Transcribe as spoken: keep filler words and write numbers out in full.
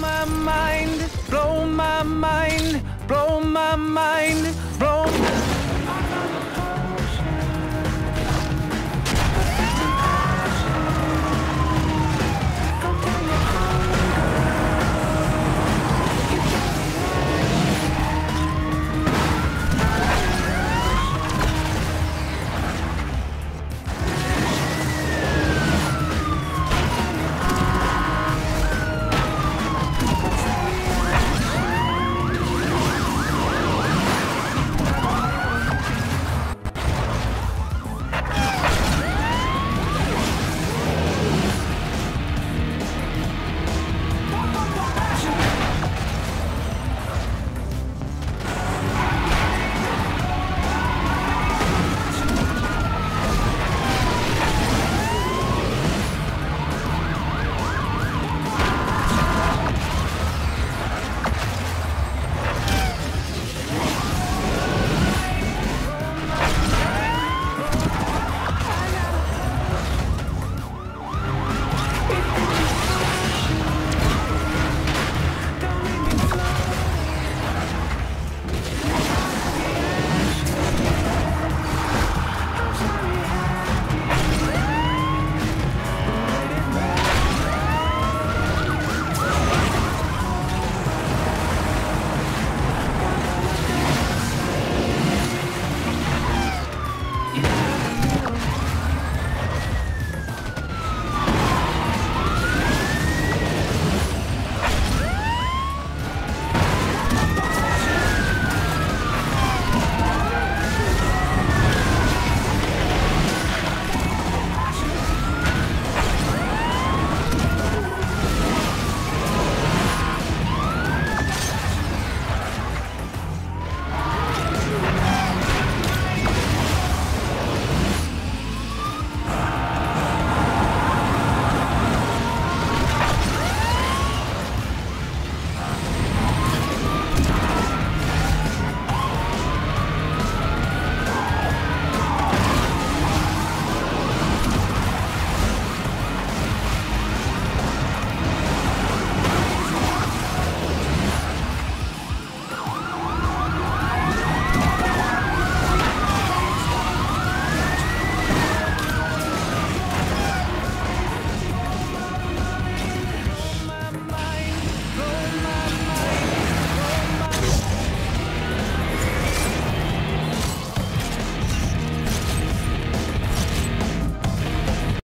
my mind, blow my mind, blow my mind, blow